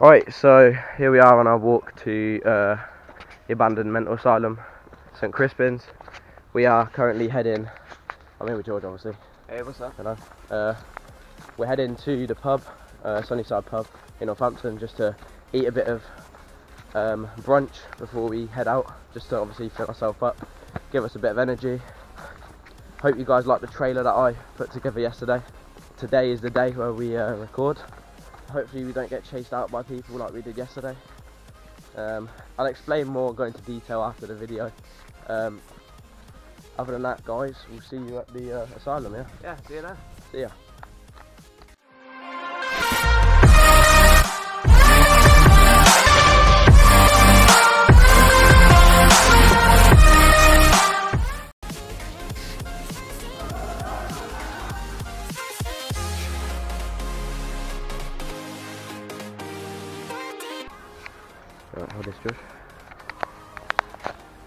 Alright, so here we are on our walk to the abandoned mental asylum, St Crispin's. We are currently heading, I'm here with George obviously. Hey, what's up? Hello. We're heading to the pub, Sunnyside pub in Northampton, just to eat a bit of brunch before we head out, just to obviously fill ourselves up, give us a bit of energy. Hope you guys like the trailer that I put together yesterday. Today is the day where we record. Hopefully we don't get chased out by people like we did yesterday. I'll explain more, go into detail after the video. Other than that, guys, we'll see you at the asylum, yeah? Yeah, see you now. See ya. Right, hold this, Josh.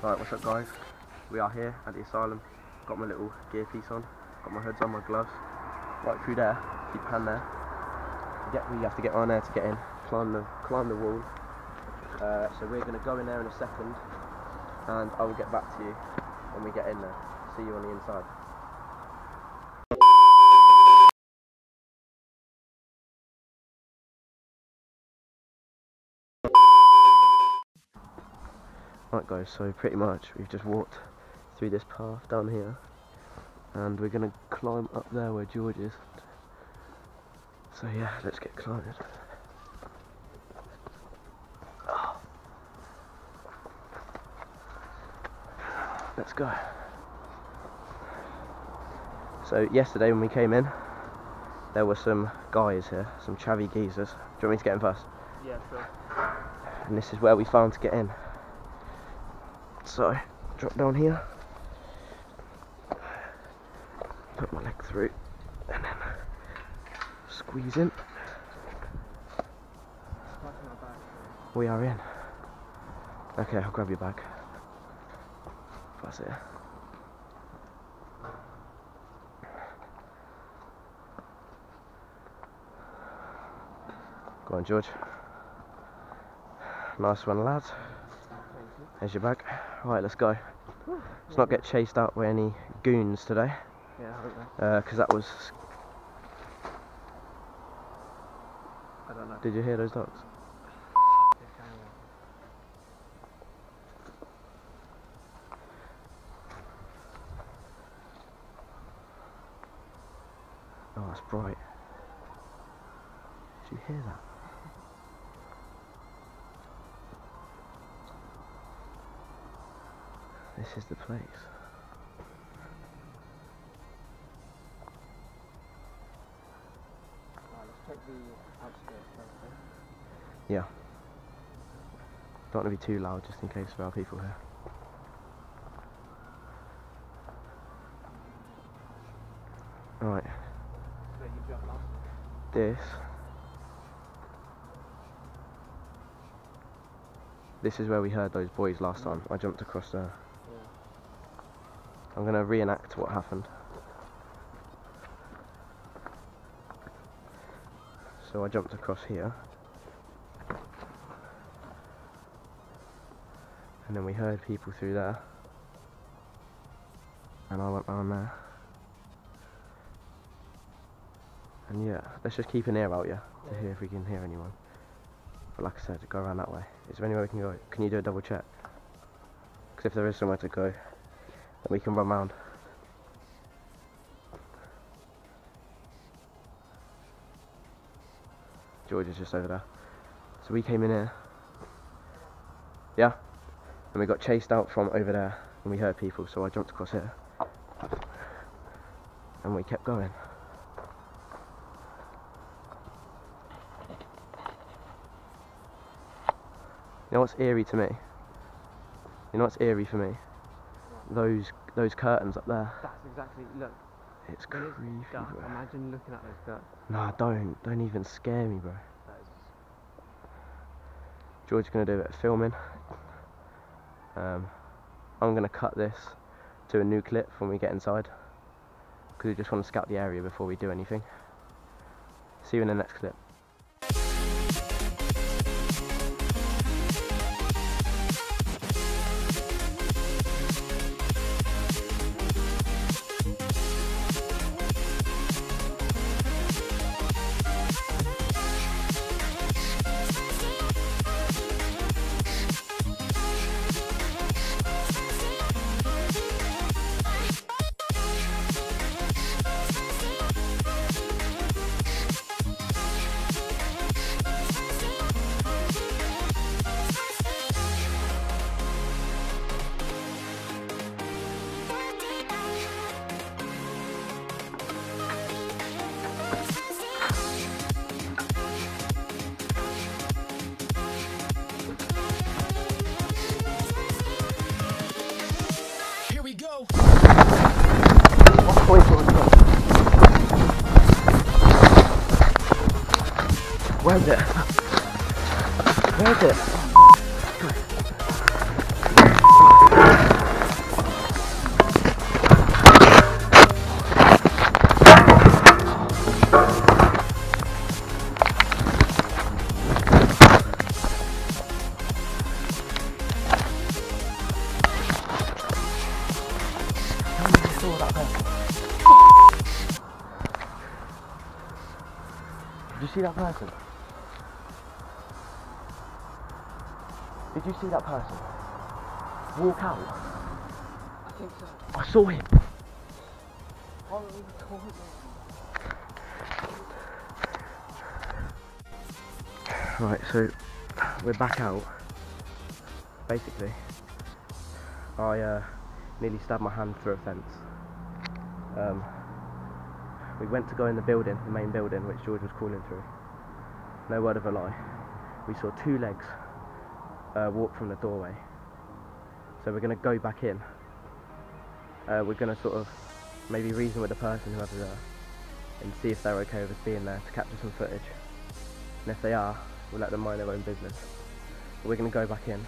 Right, what's up, guys? We are here at the asylum. Got my little gear piece on, got my hoods on, my gloves. Right through there, keep hand there. You have to get on there to get in. Climb the wall. So we're going to go in there in a second, and I will get back to you when we get in there. See you on the inside. Right guys, so pretty much we've just walked through this path down here and we're going to climb up there where George is. So yeah, let's get climbing. Oh. Let's go. So yesterday when we came in, there were some guys here, some chavvy geezers. Do you want me to get in first? Yeah, sure. And this is where we found to get in. So, drop down here, put my leg through, and then squeeze in. We are in. Okay, I'll grab your bag. That's it. Go on, George. Nice one, lads. There's your bag. Right, let's go. Let's not get chased out by any goons today. Yeah, I hope not. Because that was... I don't know. Did you hear those dogs? Oh, that's bright. Did you hear that? This is the place. Right, let's check the outskirts first. Yeah. Don't want to be too loud just in case there are people here. Alright. This is where we heard those boys last time. I jumped across there. I'm going to reenact what happened. So I jumped across here. And then we heard people through there. And I went round there. And yeah, let's just keep an ear out, yeah? To hear if we can hear anyone. But like I said, go around that way. Is there anywhere we can go? Can you do a double check? Because if there is somewhere to go, we can run round. George is just over there. So we came in here. Yeah? And we got chased out from over there and we heard people, so I jumped across here. And we kept going. You know what's eerie to me? You know what's eerie for me? Those curtains up there. That's exactly, look. It's creepy, bro. Imagine looking at those curtains. Nah, don't even scare me, bro. George's gonna do a bit of filming. I'm gonna cut this to a new clip when we get inside, because we just want to scout the area before we do anything. See you in the next clip. Where's it? Where's it? Did you see that person? Did you see that person walk out? I think so. I saw him. Oh, right, so we're back out. Basically, I nearly stabbed my hand through a fence. We went to go in the building, the main building, which George was crawling through. No word of a lie. We saw two legs walk from the doorway. So we're going to go back in. We're going to sort of maybe reason with the person, whoever's there, and see if they're okay with us being there to capture some footage. And if they are, we'll let them mind their own business. But we're going to go back in. And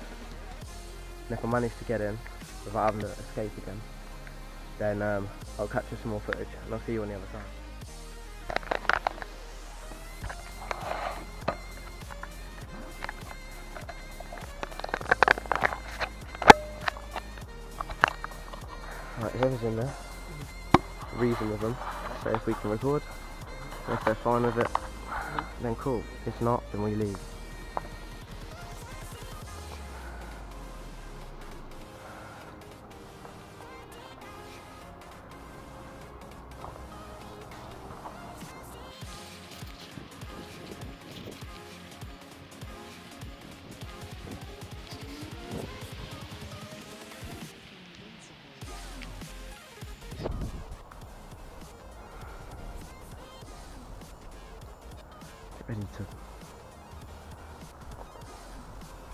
if I manage to get in without having to escape again, then I'll capture some more footage and I'll see you on the other side. Right, whoever's in there, reason with them, so if we can record, and if they're fine with it, then cool. If not, then we leave.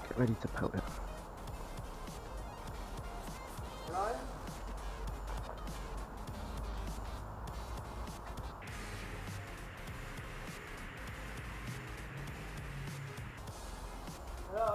Get ready to pelt it. Hello? Hello?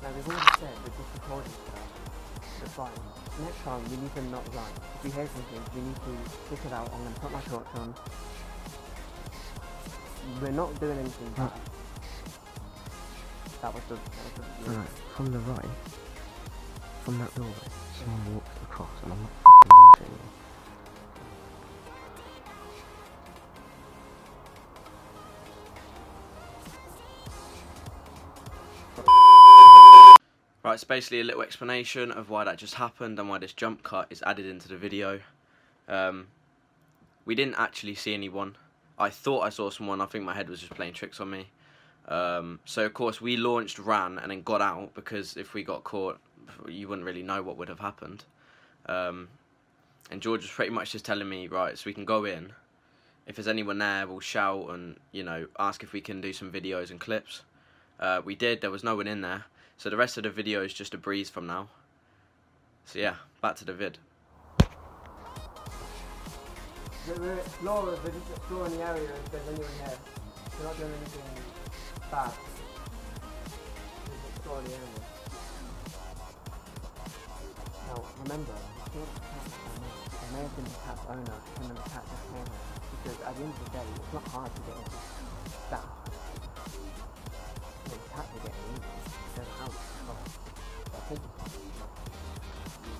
Now we've already said that this recording stuff is fine. Next time we need to not run. If we hear something, we need to stick it out. I'm going to put my shorts on. We're not doing anything bad. That was the Alright, from the right, from that doorway, someone walked across and I'm not f***ing bullshitting you. Right, it's basically a little explanation of why that just happened and why this jump cut is added into the video. We didn't actually see anyone. I thought I saw someone. I think my head was just playing tricks on me. So of course we launched, ran and then got out, because if we got caught you wouldn't really know what would have happened. And George was pretty much just telling me, right, so we can go in. If there's anyone there we'll shout and, you know, ask if we can do some videos and clips. We did, there was no one in there. So the rest of the video is just a breeze from now. So yeah, back to the vid. We're exploring the area if there's anyone here. They're not doing anything bad. They destroy the animals. Now, remember, I feel the cat's owner. It may have been the cat's owner, him and the cat just came here. Because at the end of the day, it's not hard to get into that. The cat will get in, there's a house.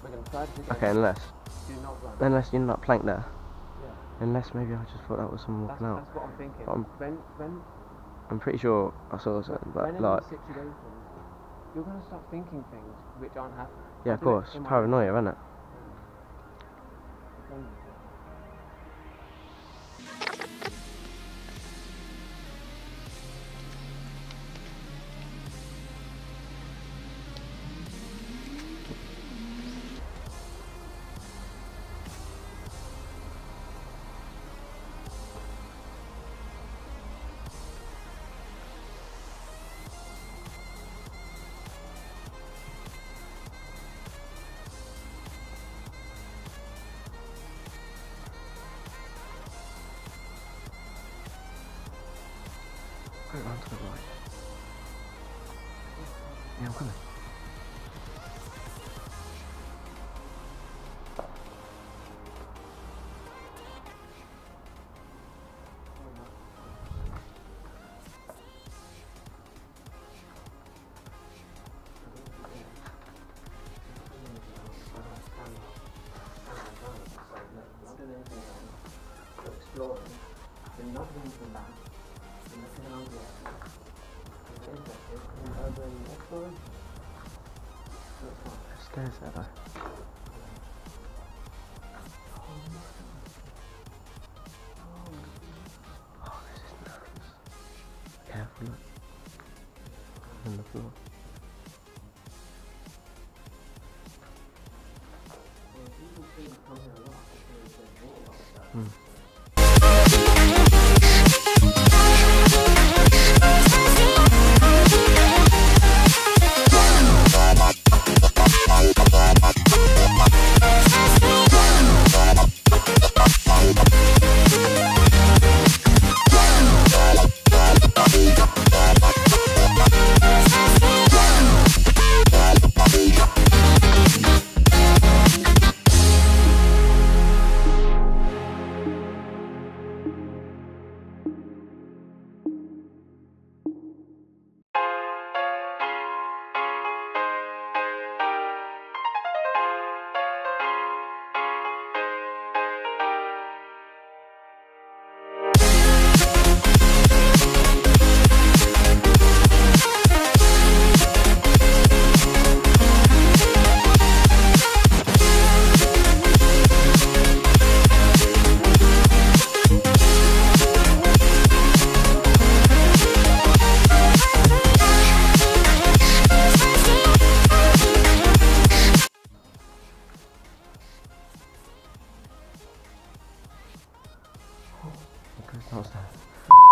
We're going to try to do okay, unless. Do not run. Unless you're not planked there. Unless maybe I just thought that was someone walking out. That's what I'm thinking. I'm pretty sure I saw something, but like. You're gonna start thinking things which aren't happening. Yeah, of course. Paranoia, isn't it? Go round to the right. Yeah, I'm coming. There's that though. Oh, this is nuts. Careful, look. On the floor.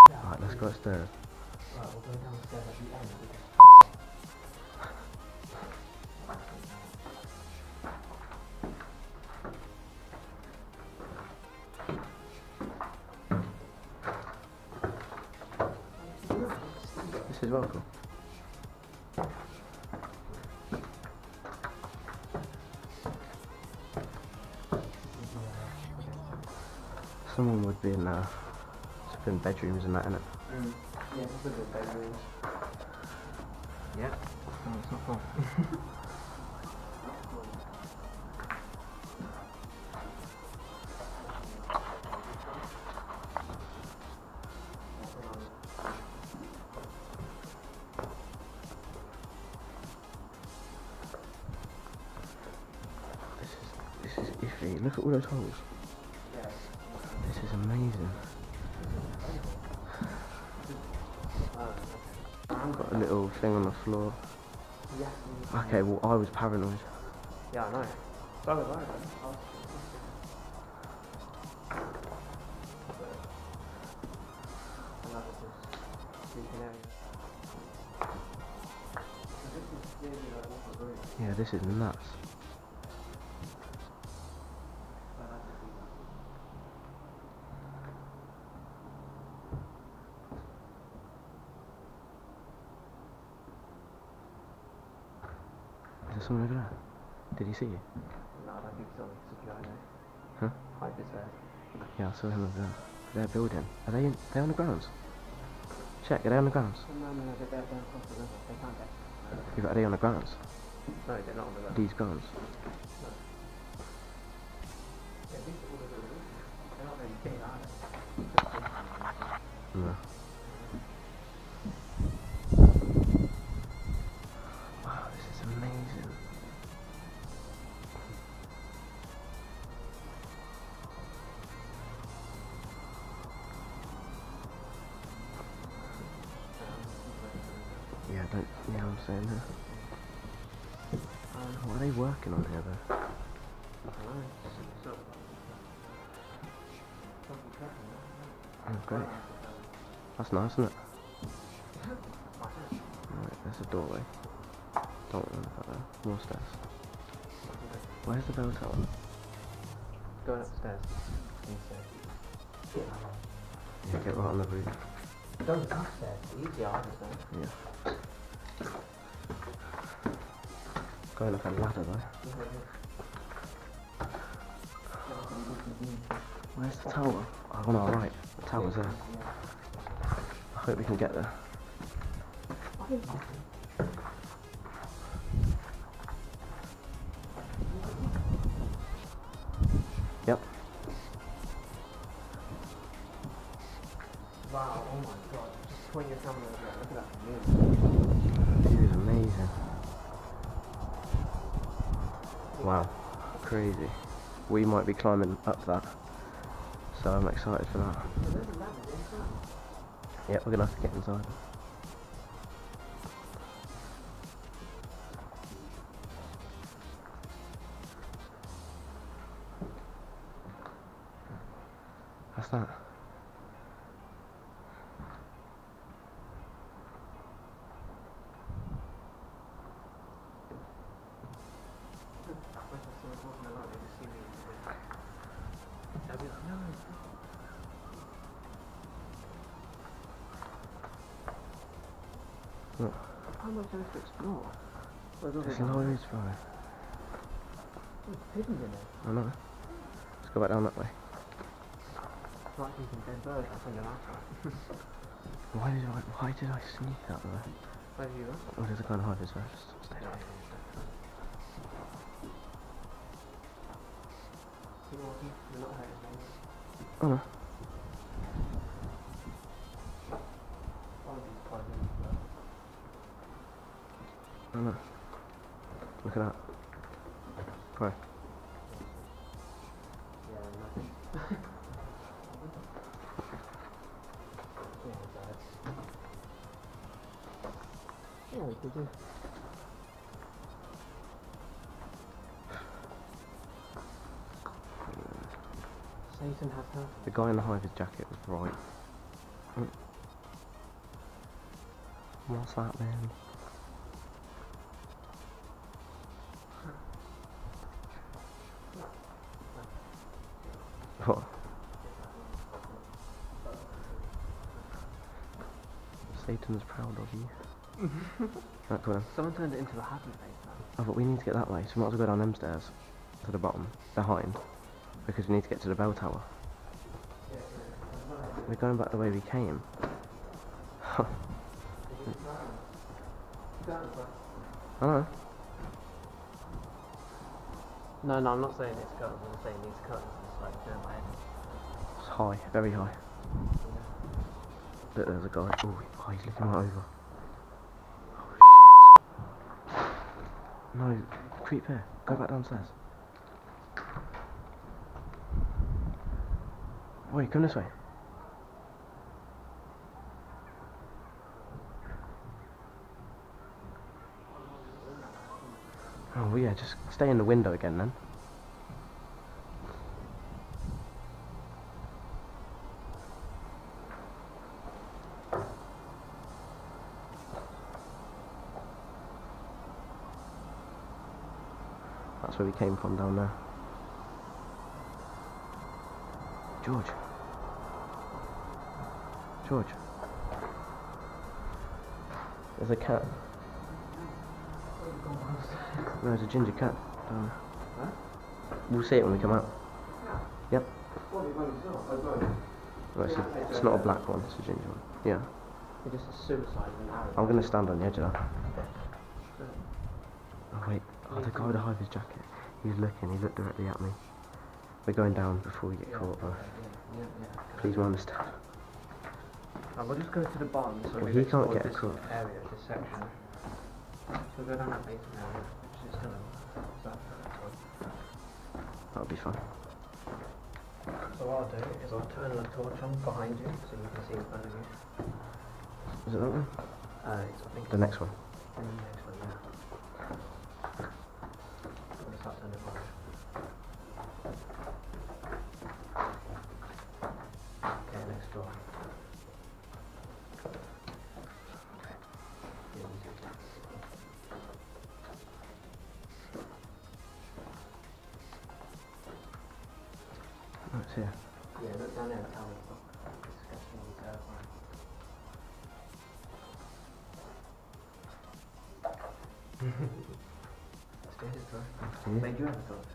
Right, let's go upstairs. Right, we'll go downstairs at the end because this is welcome. Someone would be in there. In bedrooms and that, innit? Mm. Yeah, it's a bit bedrooms. Yeah, no, it's not fun. This is iffy. Look at all those holes. Yeah. This is amazing. Got a little thing on the floor. Yeah. Okay, well I was paranoid. Yeah, I know. So was I. Yeah, this is nuts. someone over there. Did he see you? No, I don't think he saw me. It's a guy now. Huh? Quite a bit bad. Yeah, I saw him over there. Their building. Are they in? They on the grounds? Check. Are they on the grounds? No, no, no. They're down across the river. They can't get. Are they on the grounds? No, they're not on the grounds. These grounds. No. Yeah, these are all the buildings. They're not really big, are they? No. Wow, this is amazing. Yeah, don't. Yeah, I'm saying that. What are they working on here though? Oh, great. That's nice, isn't it? Alright, there's a doorway. Don't worry about that. More stairs. Where's the bell tower? Going upstairs. Yeah, get right on the roof. Don't go upstairs. Easier, I understand. Yeah. Going like a ladder though. Where's the tower? Oh, on our right. The tower's there. I hope we can get there. Yep. Wow, oh my god. Just swing your camera over there. Look at that view. It is amazing. Wow, crazy. We might be climbing up that, so I'm excited for that. Yeah, we're gonna have to get inside. That's that. Look. How much do I have to explore? There's loads for it. There's pigeons in there. I know. Let's go back down that way. It's like eating dead birds, I think you're laughing. Why did I sneak that way? Where did you go? Oh, there's a kind of hide as well. Just stay down. You're not hurting me. Oh no. Oh no. Look at that. Where? Yeah, nothing. Yeah, we can do. Satan has her. The guy in the hive jacket was right. What's that, man? What? Satan's proud of you. Right, come on. Someone turned it into a happy place now. Oh, but we need to get that way, so we might as well go down them stairs. To the bottom. Behind. Because we need to get to the bell tower. We're going back the way we came. I know. No, no, I'm not saying it's curtains, I'm saying these curtains are like doing my head. It's high, very high. Look, there's a guy. Oh, he's looking right over. Oh, shit. No, creep here. Go back downstairs. Wait, come this way. Oh yeah, just stay in the window again then. That's where we came from down there. George. There's a cat. There's a ginger cat down there. Huh? We'll see it when we come out. Yeah. Yep. Well, it's not a black one, it's a ginger one. Yeah. It's just a suicide in an arrow. I'm going to stand on the edge of that. Oh wait, oh, the guy with the hiber's jacket. He looked directly at me. We're going down before we get caught by. Yeah. Please mind the stuff. We'll just go to the bottom so we can't get this across. Area, this section. So we'll go down that basement area, which is gonna... That'll be fun. So what I'll do is I'll turn the torch on behind you so you can see in front of you. Is it that one? I think the next one. The next one, yeah. I'm gonna start turning it on. Yeah, look down there at how we look. It's sketching the third one. Let's do this, bro. Wait, do you have a thought?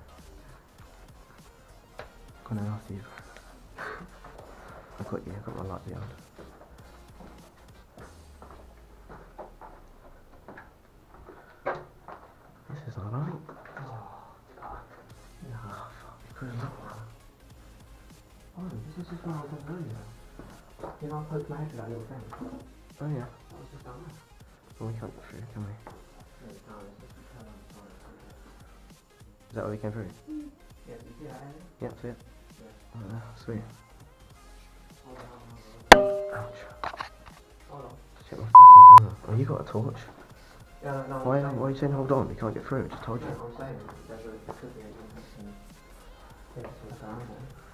I'm gonna ask you. I've got my light behind. This is alright. Oh, God. No, fuck, we couldn't look. Oh, this is where I was earlier. You know, I poked my head to that little thing. Oh, yeah. That was just down there. Well, we can't get through, can we? Is that where we came through? Mm. Yeah, did you see that area? Yeah, see it. Yeah. Right there, sweet. Ouch. Hold on. Shit, my fucking camera. Oh, you got a torch? Yeah, no, no. Why are you saying hold on? We can't get through, I just told you. No, I'm saying there's a could be a thing.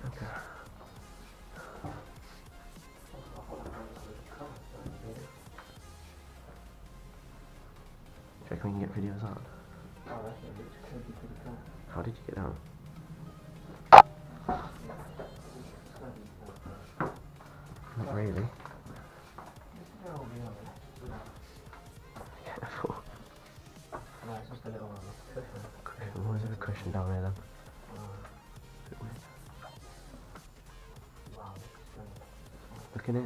Okay. Do you reckon we can get videos out? Oh, that's it. It's going to be pretty cool. How did you get down? Not really. I can't afford. No, it's just a little one. Cushion. Why is there a cushion down there then? A bit weird. Wow, look in it.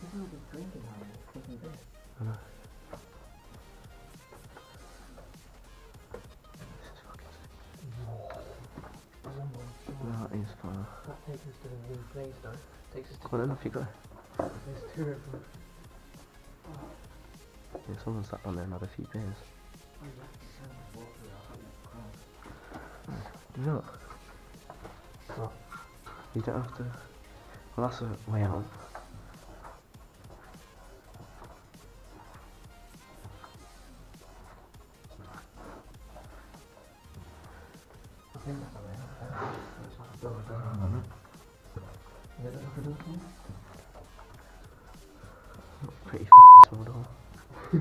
This is all just drinking out of it. I know. That takes us to the new place though. Takes us to come on, off you go. There's two of them. Yeah, someone sat on there and had a few beers. Do you not? What? You don't have to... Well, that's a way out. I think that's a way out. Is that a door? Pretty f***ing small door. Yeah.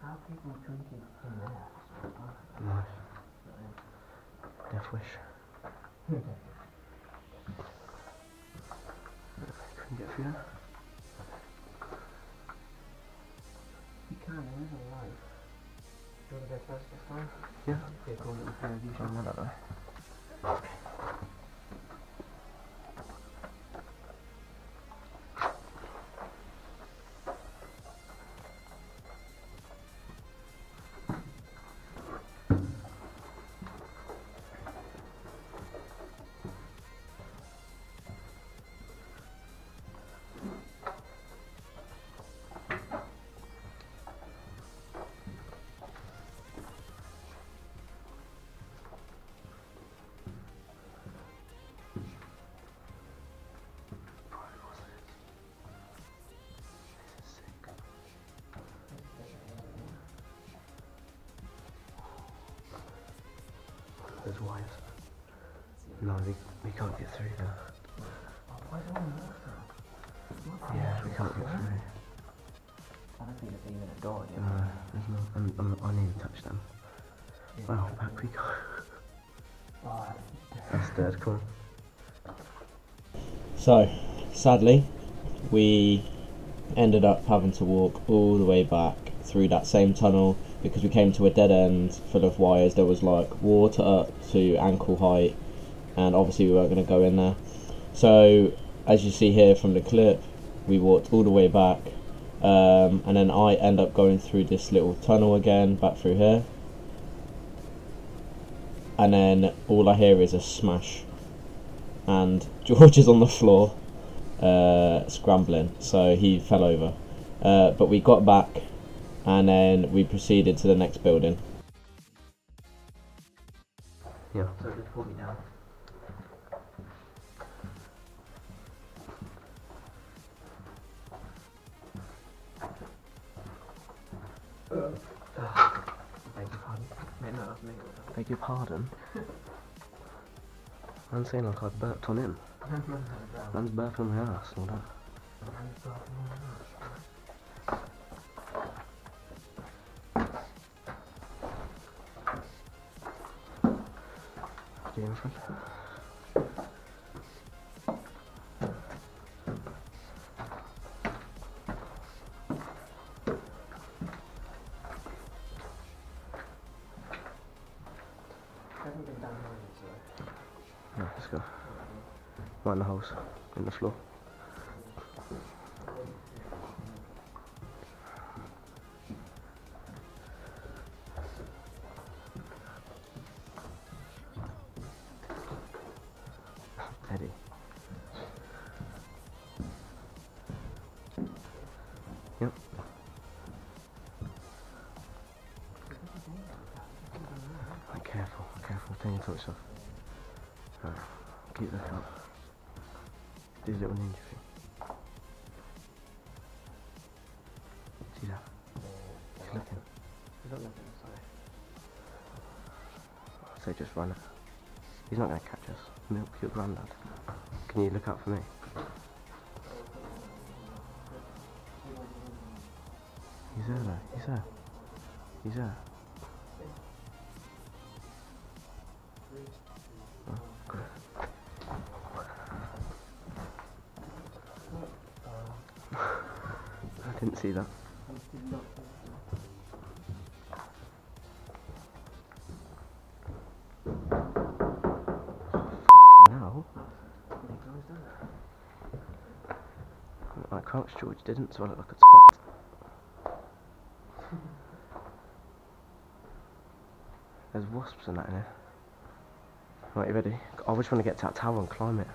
How are people drinking from there? Nice. Death wish. Couldn't get through that? There is a light. Do you want to go first this time? Yeah. Yeah, go with the pair of you. I'm not that way. Okay. There's wires. No, we can't get through now. Why do I look? Yeah, we can't get through. I don't think there's even a door here. No, there's not. I need to touch them. Yeah. Well, back we go. Oh, That's dead cool. So, sadly, we ended up having to walk all the way back through that same tunnel because we came to a dead end full of wires. There was like water up to ankle height, and obviously we weren't going to go in there. So, as you see here from the clip, we walked all the way back, and then I end up going through this little tunnel again, back through here. And then all I hear is a smash, and George is on the floor, scrambling, so he fell over. But we got back, and then we proceeded to the next building. Yeah, so just pull me down. Beg your pardon? Man's saying like I burped on him. Man's burped on my ass and all that. Man's burped on my ass. No, let's go. Right in the house, in the floor. Eddie. Yep. Careful, careful, don't you touch yourself. Right, keep that up. Do the little ninja thing. See that? He's looking. He's not looking, sorry. I say just run it. He's not going to catch us. Milk your granddad. Can you look out for me? He's there though, he's there. He's there. I didn't see that. Now, I crouched. George didn't, so I look like a twat. There's wasps and that in here. Right, you ready? I just want to get to that tower and climb it.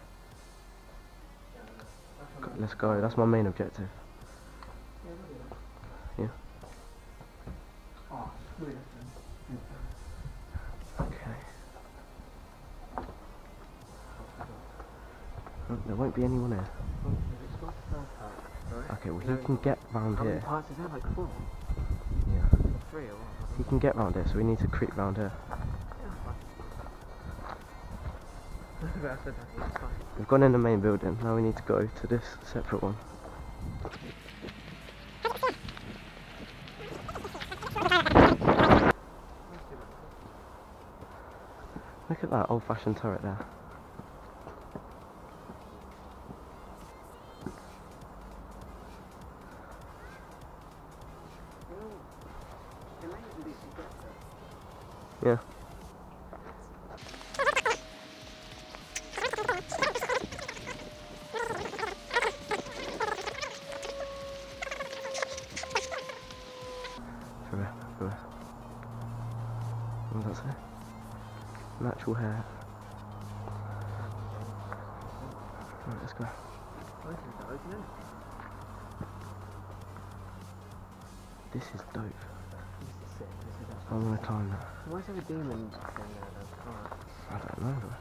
Let's go, that's my main objective. Yeah. Okay. Oh, there won't be anyone here. Okay, well he can get round here. Yeah. He can get round here, so we need to creep round here. We've gone in the main building, now we need to go to this separate one. Look at that old-fashioned turret there. Yeah. That's it. Natural hair. Right, let's go. This is dope. This is sick. This is actually. I want to climb that. Why is there a demon down there though? I don't know though.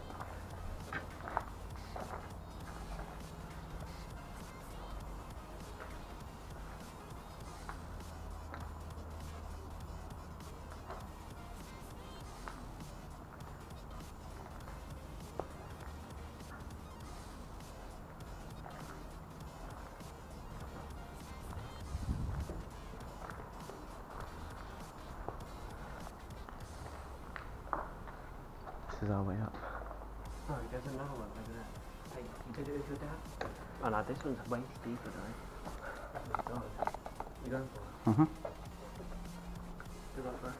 This is our way up. Sorry, there's another one over there. Hey, you did it with your dad? Oh no, this one's way deeper though. Oh my god. You going for it? Mm-hmm. Good luck, bro.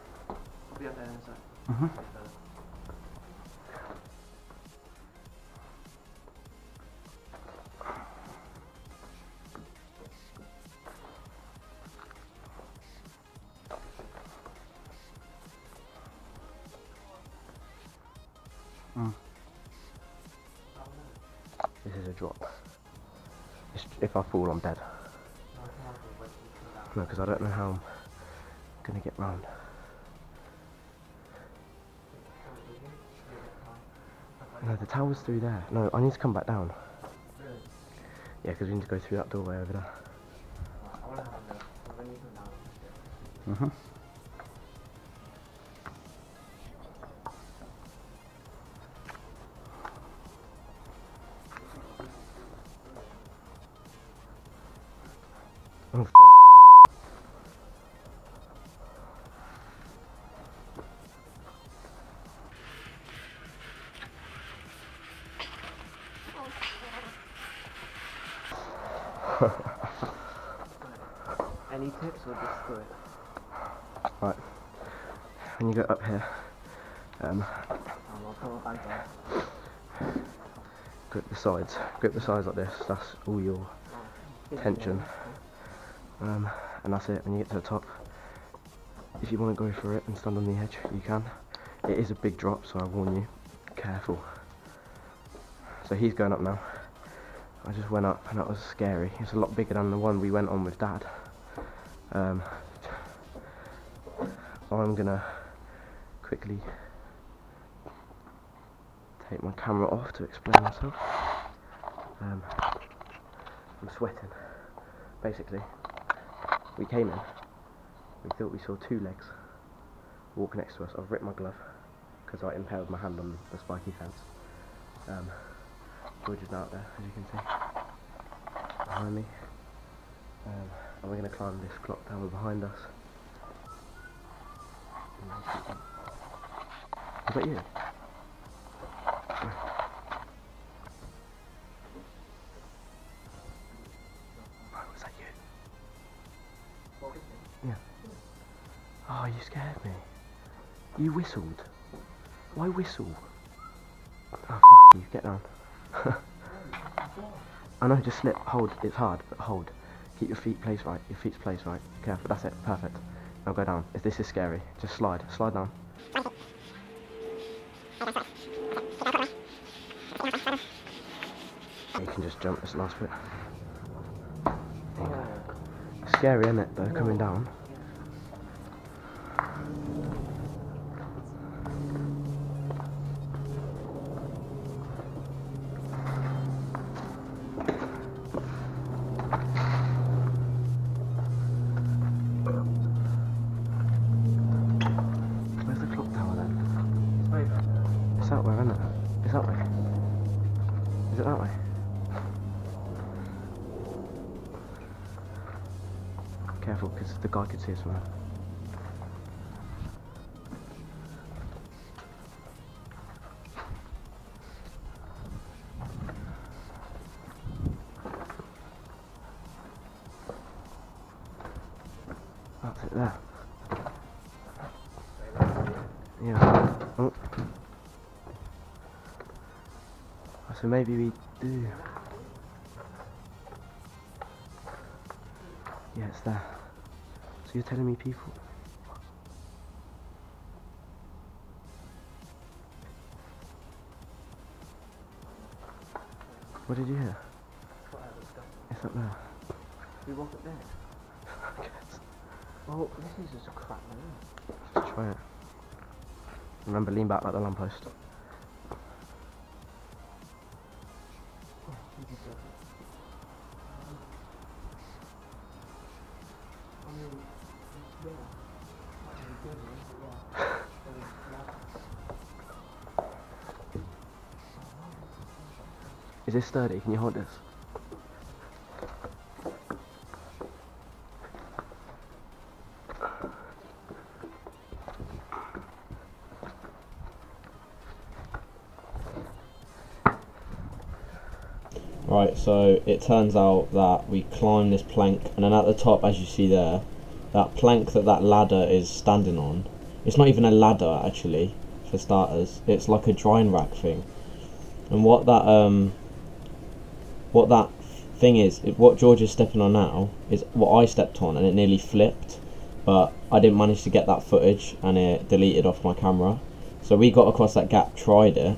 I'll be up there in a sec. Mm-hmm. This is a drop. It's, if I fall, I'm dead. No, because I don't know how I'm going to get round. No, the tower's through there. No, I need to come back down. Yeah, because we need to go through that doorway over there. Mm-hmm. Oh, f***. Any tips or just screw it? Right. When you go up here, I'll come back there. Grip the sides. Grip the sides like this. That's all your tension. And that's it. When you get to the top, if you want to go for it and stand on the edge, you can. It is a big drop, so I warn you, careful. So he's going up now. I just went up and that was scary. It's a lot bigger than the one we went on with Dad. I'm gonna quickly take my camera off to explain myself. I'm sweating. Basically, we came in, we thought we saw two legs walk next to us. I've ripped my glove because I impaled my hand on the spiky fence. George is now up there, as you can see, behind me. And we're going to climb this clock tower behind us. Is that you? Yeah. Oh, you scared me. You whistled. Why whistle? Oh, f*** you, get down. I know, just slip, hold, it's hard, but hold. Keep your feet placed right, your feet's placed right. Careful, that's it, perfect. Now go down, this is scary. Just slide, slide down. You can just jump this last bit. Scary, isn't it, though, coming down? Where's the clock tower, then? It's that way, isn't it? It's that way. Is it that way? Careful, because the guy could see us from there. That's it there. Yeah. Oh. So maybe we do. Yeah, it's there. So you're telling me people... What did you hear? It's up there. We walk up there? I guess. Well, this is just a crap man. Let's try it. Remember, lean back like the lamppost. Is this sturdy? Can you hold this? Right, so it turns out that we climb this plank, and then at the top, as you see there, that plank that that ladder is standing on, it's not even a ladder actually, for starters, it's like a drying rack thing. And what that thing is, what George is stepping on now is what I stepped on, and it nearly flipped, but I didn't manage to get that footage and it deleted off my camera. So we got across that gap, tried it,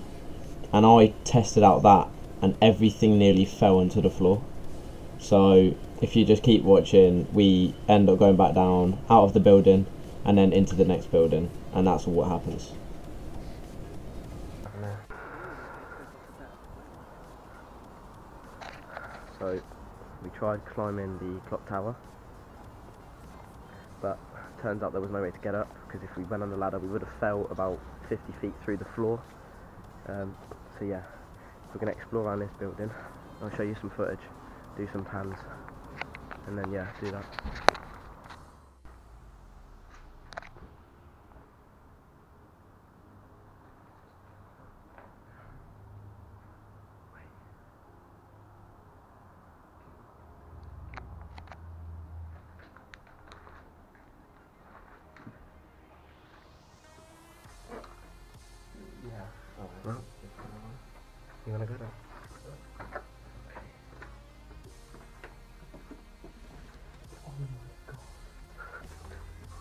and I tested out that, and everything nearly fell into the floor. So if you just keep watching, we end up going back down, out of the building, and then into the next building, and that's all what happens. So we tried climbing the clock tower, but turns out there was no way to get up, because if we went on the ladder we would have fell about 50 feet through the floor. So yeah, we're going to explore around this building. I'll show you some footage, do some pans, and then yeah, do that. You wanna go down? Oh my god.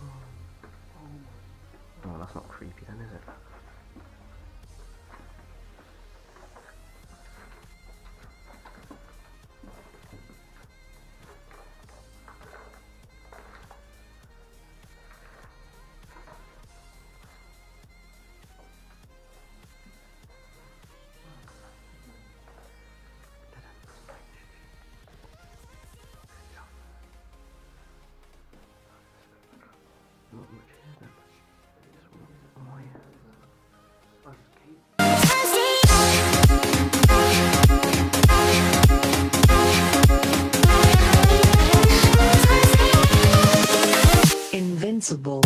Oh, well, that's not creepy then, is it? Invincible.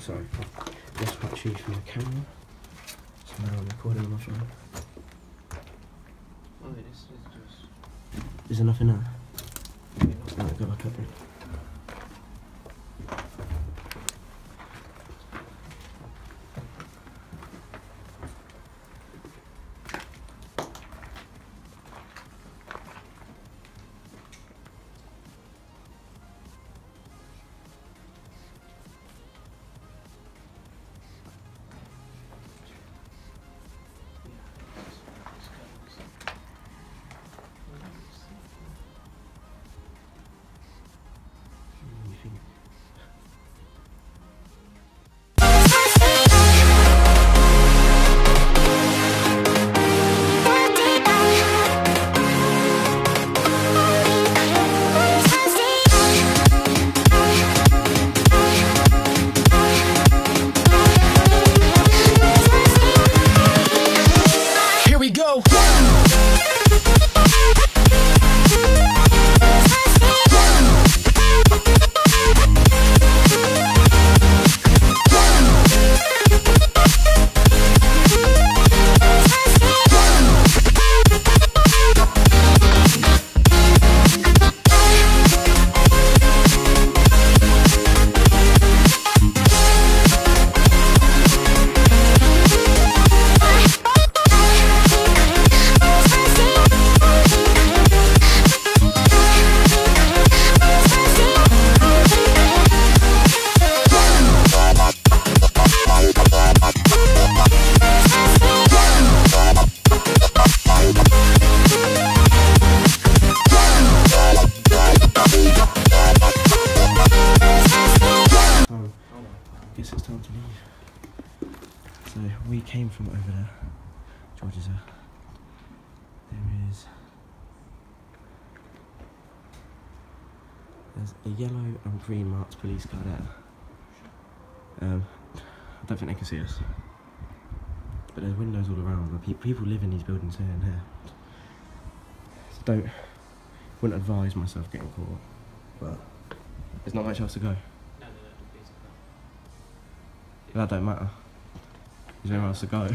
So I just got to from my camera, so now I'm recording on my phone. Oh, this is just... Is there nothing there? Maybe not. No, I've got my cup in. came from over there, George's there. There's a yellow and green marked police car there. I don't think they can see us, but there's windows all around. People live in these buildings here and here. So wouldn't advise myself getting caught, but there's not much else to go. That don't matter. There's nowhere else to go.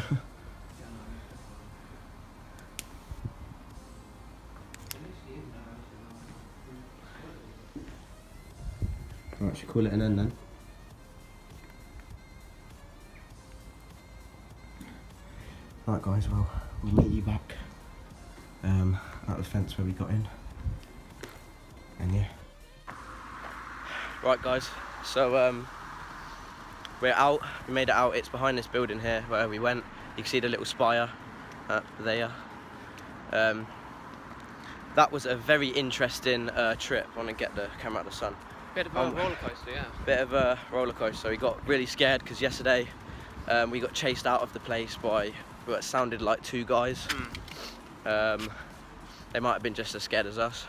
Right, should call it an end then. Right guys, well, we'll meet you back at the fence where we got in. And yeah. Right guys, so we're out, we made it out. It's behind this building here where we went. You can see the little spire up there. That was a very interesting trip. I want to get the camera out of the sun. Bit of a roller coaster, yeah. Bit of a roller coaster. We got really scared because yesterday we got chased out of the place by what sounded like two guys. Mm. They might have been just as scared as us,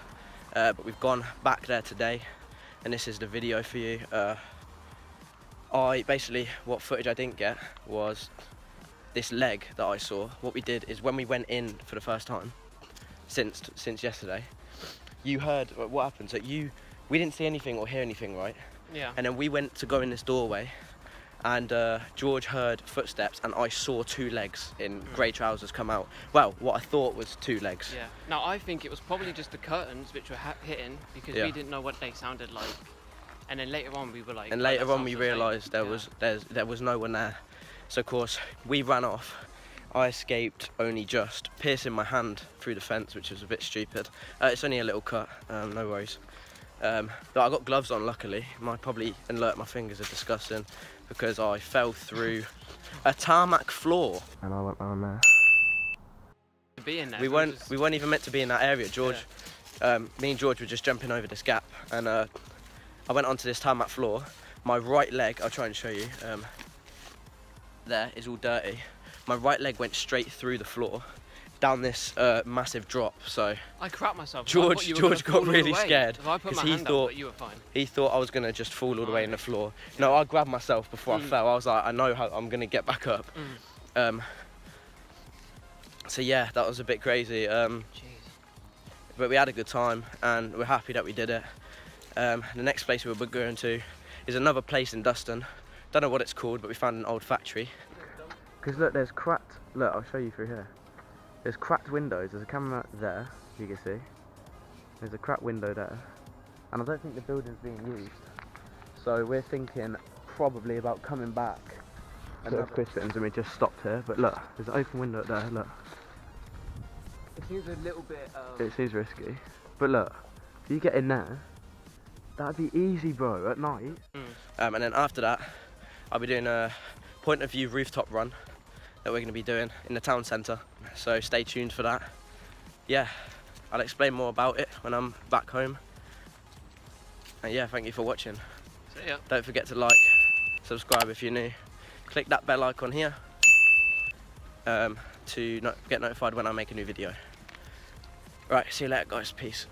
but we've gone back there today, and this is the video for you. I basically, what footage I didn't get was this leg that I saw. What we did is when we went in for the first time since yesterday, you heard what happened. So we didn't see anything or hear anything, right? Yeah. And then we went to go in this doorway, and George heard footsteps, and I saw two legs in grey trousers come out. Well, what I thought was two legs. Yeah. Now I think it was probably just the curtains which were hitting, because we didn't know what they sounded like. And then later on we were like. And later on we realised there was no one there. So of course we ran off. I escaped only just, piercing my hand through the fence, which was a bit stupid. It's only a little cut, no worries. But I got gloves on, luckily. Might probably alert my fingers are disgusting because I fell through a tarmac floor. And I went down there. We weren't even meant to be in that area. Me and George were just jumping over this gap, and I went onto this tarmac floor. My right leg, I'll try and show you, there is all dirty. My right leg went straight through the floor, down this massive drop, so I crapped myself. George got really scared because he thought I was gonna just fall all the way in the floor. No, I grabbed myself before I fell. I was like, I know how I'm gonna get back up. So yeah, that was a bit crazy. But we had a good time, and we're happy that we did it. The next place we'll be going to is another place in Duston. Don't know what it's called, but we found an old factory. Because look, there's cracked. Look, I'll show you through here. There's cracked windows. There's a camera there, as you can see. There's a cracked window there. And I don't think the building's being used. So we're thinking probably about coming back to Crispin's, and we just stopped here. But look, there's an open window there, look. It seems a little bit... It seems risky. But look, if you get in there, that'd be easy, bro, at night. And then after that, I'll be doing a point of view rooftop run that we're going to be doing in the town centre. So stay tuned for that. Yeah, I'll explain more about it when I'm back home. And yeah, thank you for watching. See ya. Don't forget to like, subscribe if you're new. Click that bell icon here to get notified when I make a new video. Right, see you later guys, peace.